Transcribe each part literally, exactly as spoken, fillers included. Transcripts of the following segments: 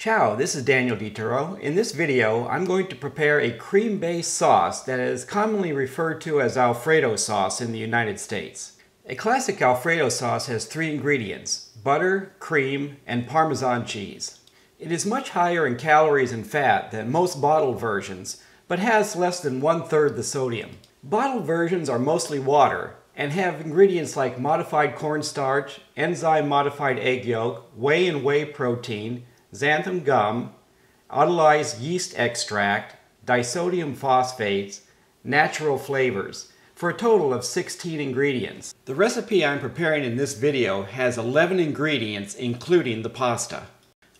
Ciao, this is Daniel DiTuro. In this video, I'm going to prepare a cream-based sauce that is commonly referred to as Alfredo sauce in the United States. A classic Alfredo sauce has three ingredients: butter, cream, and Parmesan cheese. It is much higher in calories and fat than most bottled versions, but has less than one-third the sodium. Bottled versions are mostly water and have ingredients like modified cornstarch, enzyme-modified egg yolk, whey and whey protein, xanthan gum, autolyzed yeast extract, disodium phosphates, natural flavors, for a total of sixteen ingredients. The recipe I'm preparing in this video has eleven ingredients, including the pasta.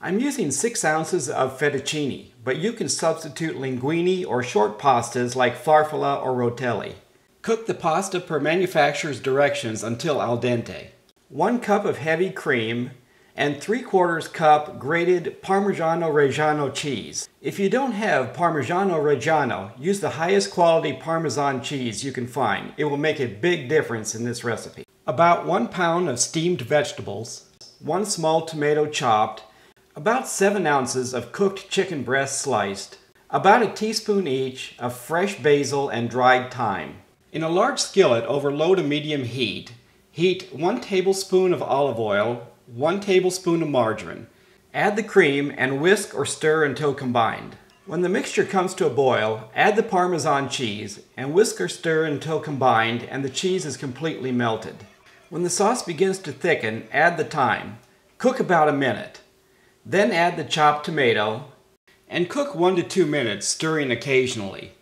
I'm using six ounces of fettuccine, but you can substitute linguine or short pastas like farfalle or rotelli. Cook the pasta per manufacturer's directions until al dente. One cup of heavy cream and three quarters cup grated Parmigiano-Reggiano cheese. If you don't have Parmigiano-Reggiano, use the highest quality Parmesan cheese you can find. It will make a big difference in this recipe. About one pound of steamed vegetables, one small tomato chopped, about seven ounces of cooked chicken breast sliced, about a teaspoon each of fresh basil and dried thyme. In a large skillet over low to medium heat, heat one tablespoon of olive oil, one tablespoon of margarine. Add the cream and whisk or stir until combined. When the mixture comes to a boil, add the Parmesan cheese and whisk or stir until combined and the cheese is completely melted. When the sauce begins to thicken, add the thyme. Cook about a minute. Then add the chopped tomato and cook one to two minutes, stirring occasionally.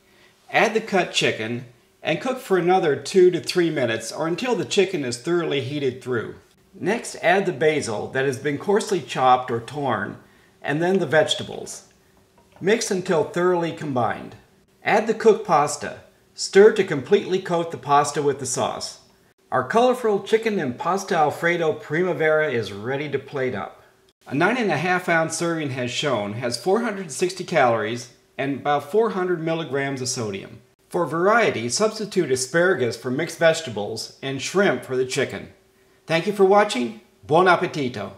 Add the cut chicken and cook for another two to three minutes or until the chicken is thoroughly heated through. Next, add the basil that has been coarsely chopped or torn, and then the vegetables. Mix until thoroughly combined. Add the cooked pasta. Stir to completely coat the pasta with the sauce. Our colorful chicken and pasta Alfredo Primavera is ready to plate up. A nine and a half ounce serving, as shown, has four hundred sixty calories and about four hundred milligrams of sodium. For variety, substitute asparagus for mixed vegetables and shrimp for the chicken. Thank you for watching. Buon appetito!